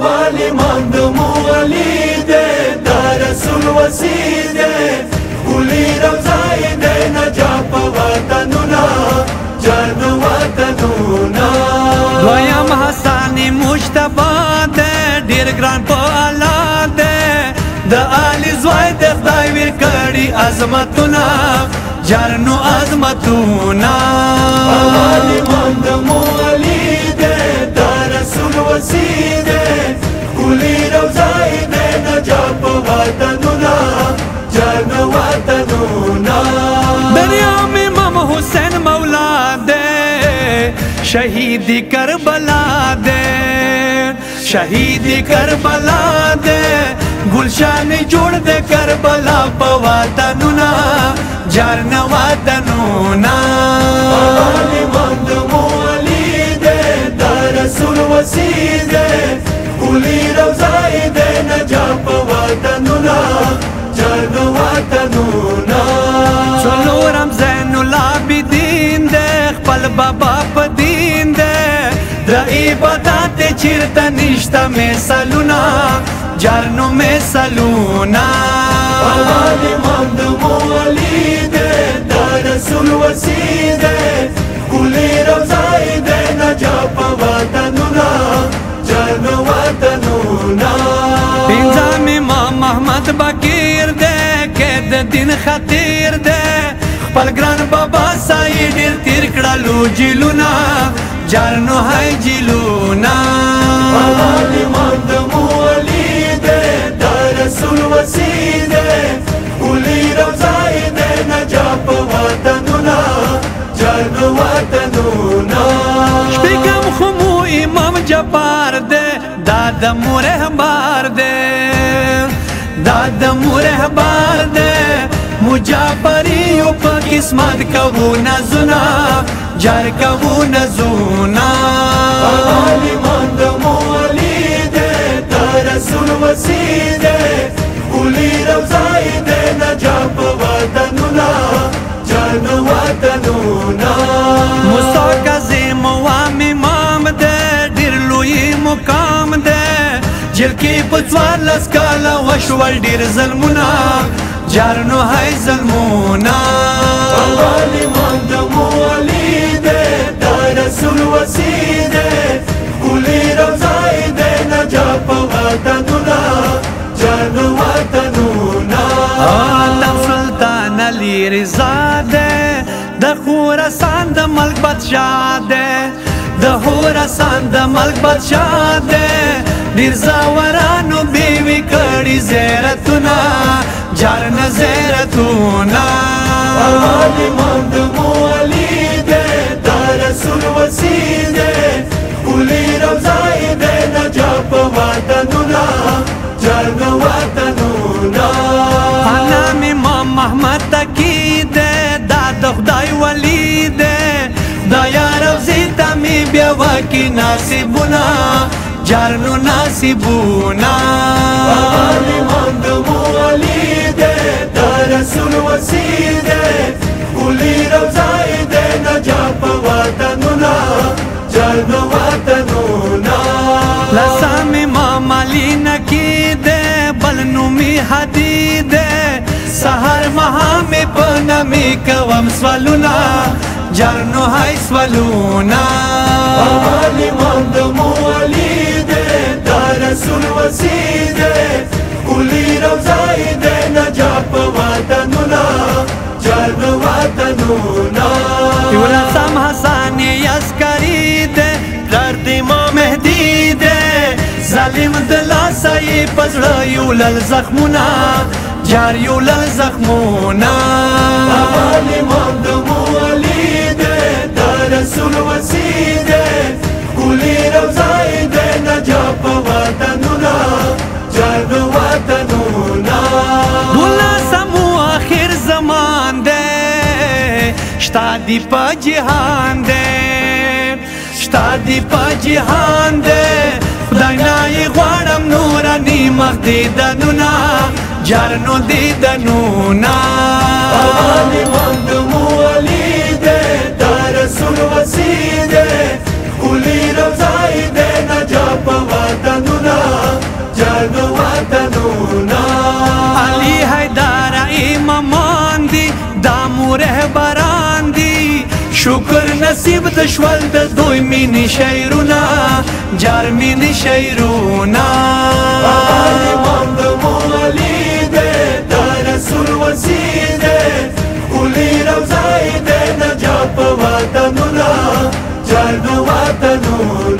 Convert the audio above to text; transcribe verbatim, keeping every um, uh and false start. والماندو موليدة دارس الوسيدة كولي رمزايدة نجاب وطننا جان وطننا دويم حساني مجتبا دي دير گران پا علا دي دا آلی زوائی دي خدای ویر کڑی عظمتنا جانو عظمتنا والماندو موليدة دارس الوسيدة كولي رمزايدة نجاب وطننا جان وطننا دریام امام حسین مولا دے شہید کربلا دے شہید کربلا دے گلشان جوڑ دے کربلا پا وطننا جان وطننا آلی مند مولی دے دار رسول وسی دے گلی روزائی دے نجا پا وطننا جان وطننا چلو رمزین العابدین دے خپل بابا پا دین دے درائی بادات چرتا نشتا میں سالونا جارنو میں سالونا آلی مند مولی دے دار رسول وسی دے گلی روزائی دے نجا پا وطننا جان وطننا پینزام امام احمد بکیر دے قید دین خطیر دے خپل گران بابا سائی ډیر تیر کړلو جیلونا جانو هاي جیلونا والی مند مولی دے دار رسول وسی دے ګلی روزائی دے نجا پا وطننا جان وطننا شپږم خو مو امام جبار دے داد مو رهبار دے داد مو رهبار دے مجابریو پا قسمت کهو نزونا جار کهو نزونا آلی مند مولی دے دار رسول وسی دے گلی روزائی دے نجا پا وطننا جان وطننا مستقزم وام امام دے ډیرلوی مقام دے جلکی پتوار لسکالا وشوال ډیر ظلمونا جارنو هاي ظلمونا والی مند مولی دے دار رسول وسی دے گلی روزائی دے نجا پا وطننا جان وطننا آدم سلطان علی رضا دے د خوراسان د ملک بادشاہ دے د خوراسان د ملک بادشاہ دے دیر زاورانو بیوی کڑی زیرتونا جارن زیرتونا آلی مند مولی دے دار رسول وسی دے گلی روزائی دے نجا پا وطننا جارن وطننا انام امام محمد تکی دے داد خدای ولی دے دایا روزی تامی بیوکی ناسبونا جارنو ناسبونا آلی مند مولی دے دار رسول وسی دے گلی روزائی دے نجا پا وطننا جان وطننا لسام امام علی نکی دے بلنومی حدی دے سحر مہام پنمی کوم سوالونا جارنو های سوالونا آلی مند مولی رسول وسی دے گلی روزائی دے نجا پا وطننا جان وطننا یولا سام حسان یسکری دے درد امام مہدی دے ظالم دلاسای پزڑا یولل زخمونا جار یولل زخمونا آلی مند مولی دے دار رسول وسی دے گلی روزائی دے نجا پا وطننا جان وطننا مولا سمو آخر زمان دے شتا دی پا جہان دے شتا دی پا جہان دے خداینای غوارم نورانی مخ دیدنونا جارنو دیدنونا آلی مند مولی دے دار رسول وسی دے گلی روزائی دے نجا پا وطننا باران دی شکر نصیب دشول د دوی مینی شیرونا جار مینی شیرونا امام د مولی ده در رسول وزیده کولی روزای ده نجاپ وطنونا جار دو وطنونا